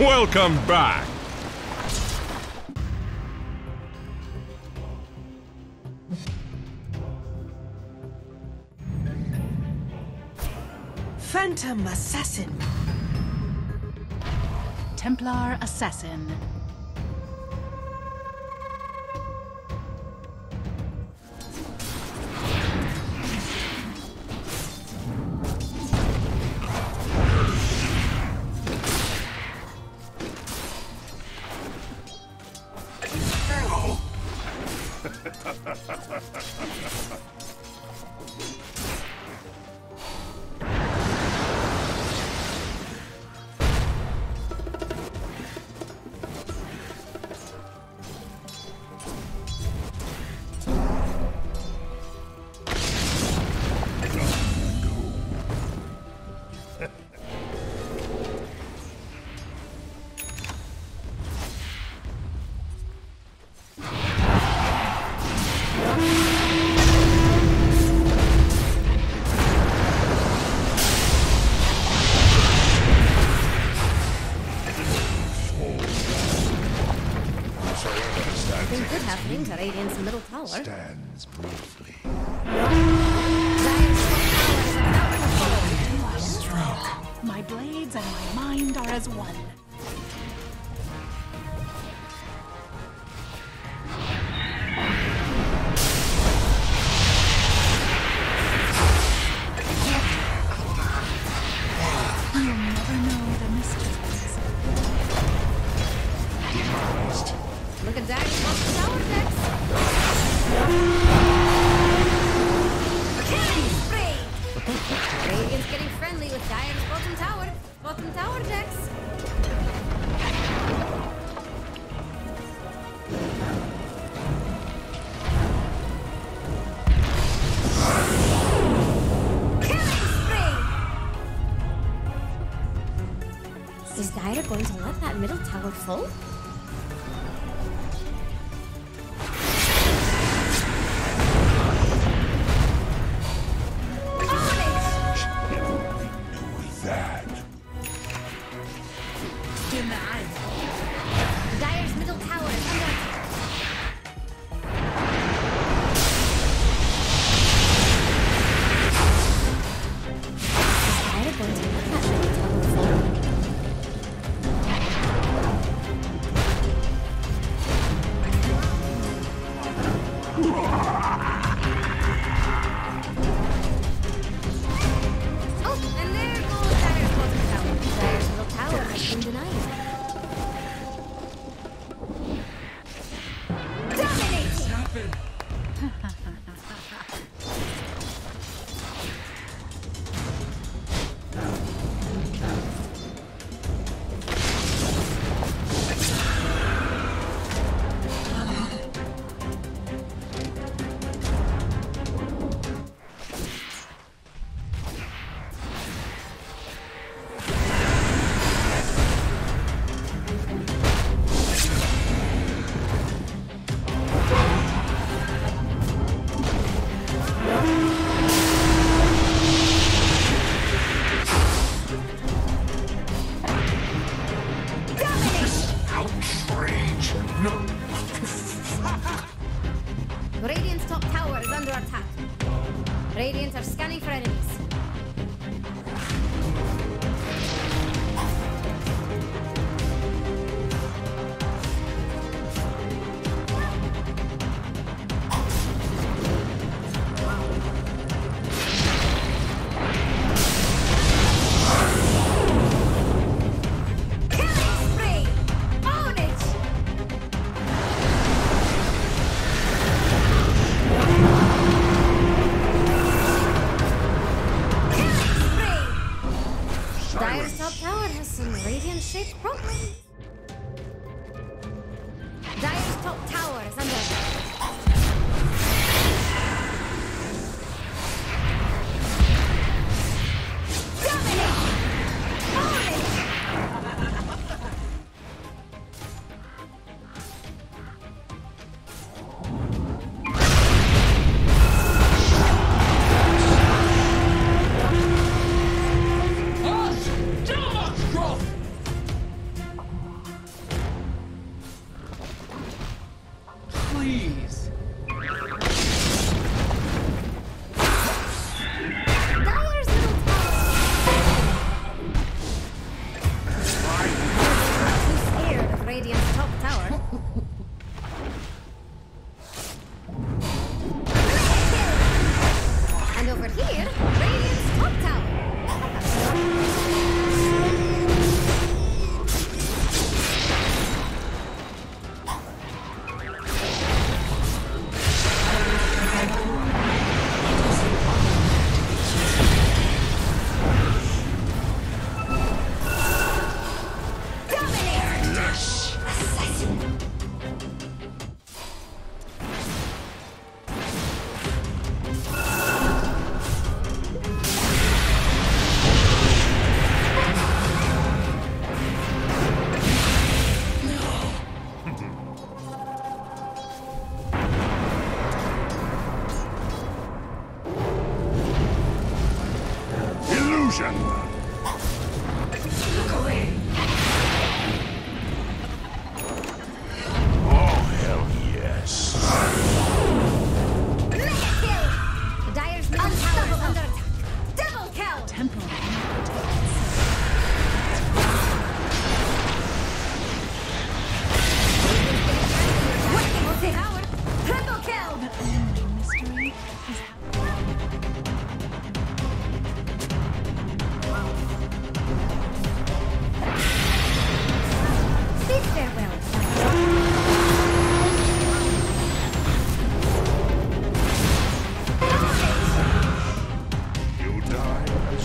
Welcome back. Phantom Assasin. Templar Assasin. Happening to Radiant's middle tower stands briefly. Struck. My blades and my mind are as one. You'll never know the mysteries. Look at that, Tower decks! Radiant's getting friendly with Diane's bottom tower decks! Killing spree! Is Dire going to let that middle tower fall? Dire's middle tower is under. Is Dire going to let that middle tower fall? Oh, and there goes Dire's bottom tower. Dire's middle tower has been denied. Radiant's top tower is under attack. Radiant are scanning for enemies. Radiant-shaped problem. Dire's top tower is under attack. Dominate! Confusion! Look away! Oh, hell yes! Mega kill! The Dire's middle tower is under attack! Double kill! Temple! Working with the power! Triple kill! The only mystery is how. Bid farewell. You die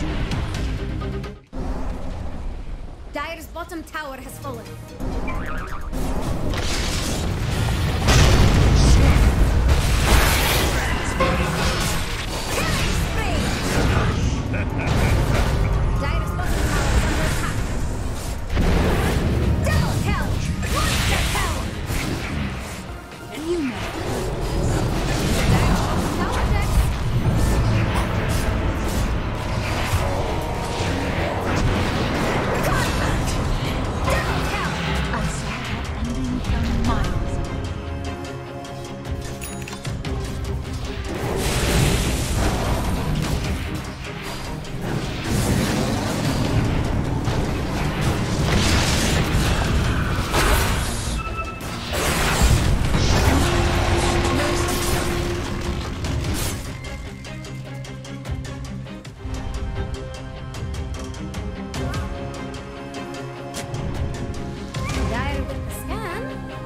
as you live. Dire's bottom tower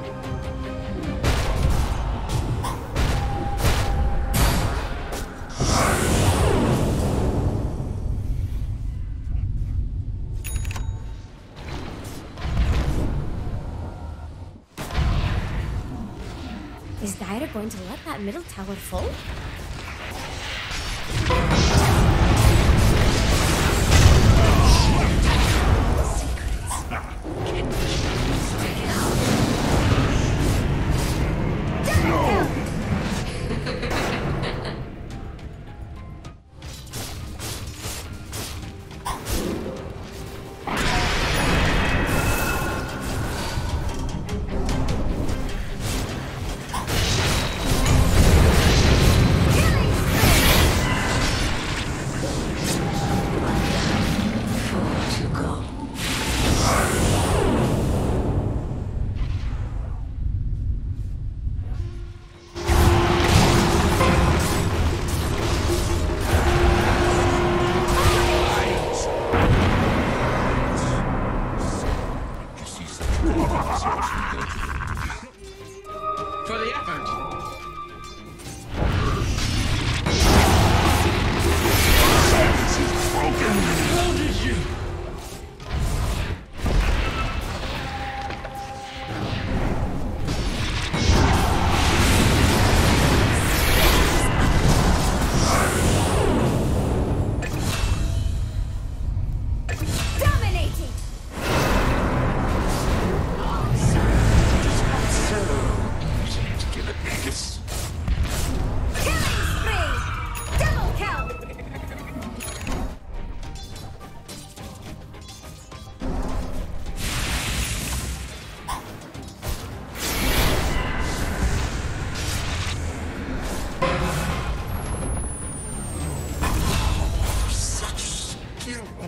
has fallen. Is Dire going to let that middle tower fall?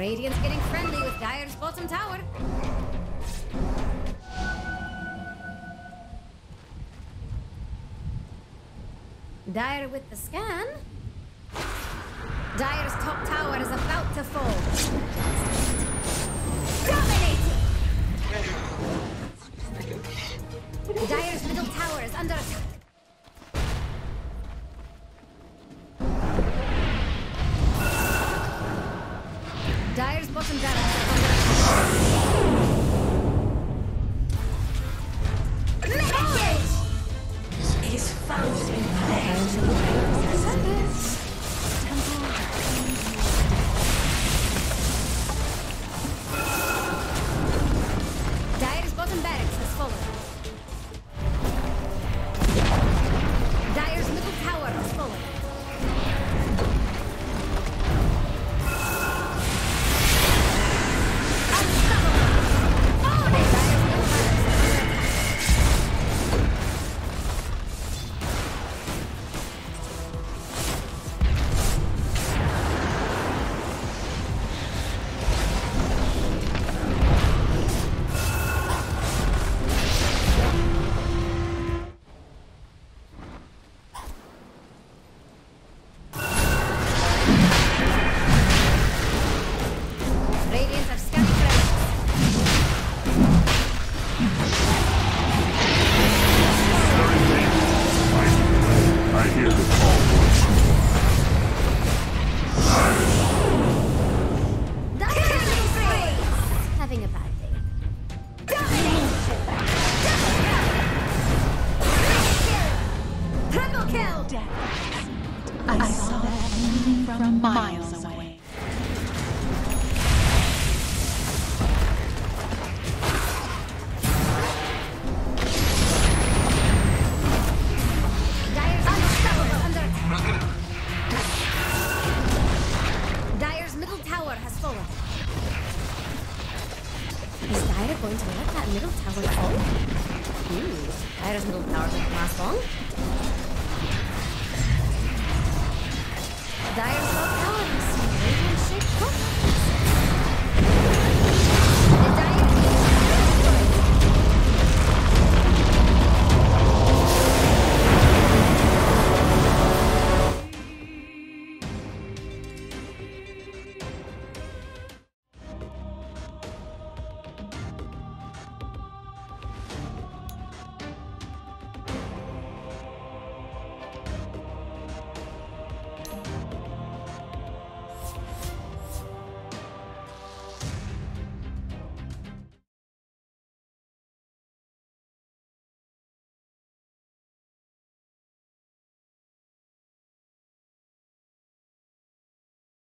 Radiant's getting friendly with Dire's bottom tower. Dire with the scan. Dire's top tower is about to fall. Dominating! Dire's middle tower is under attack. Dire's bottom barracks under attack. It is found in place. Dire's bottom barracks has fallen. Dire's middle tower has fallen. from miles away. Dire's middle tower has fallen. Is Dire going to let that middle tower fall? Dire's middle tower didn't last long. Dire's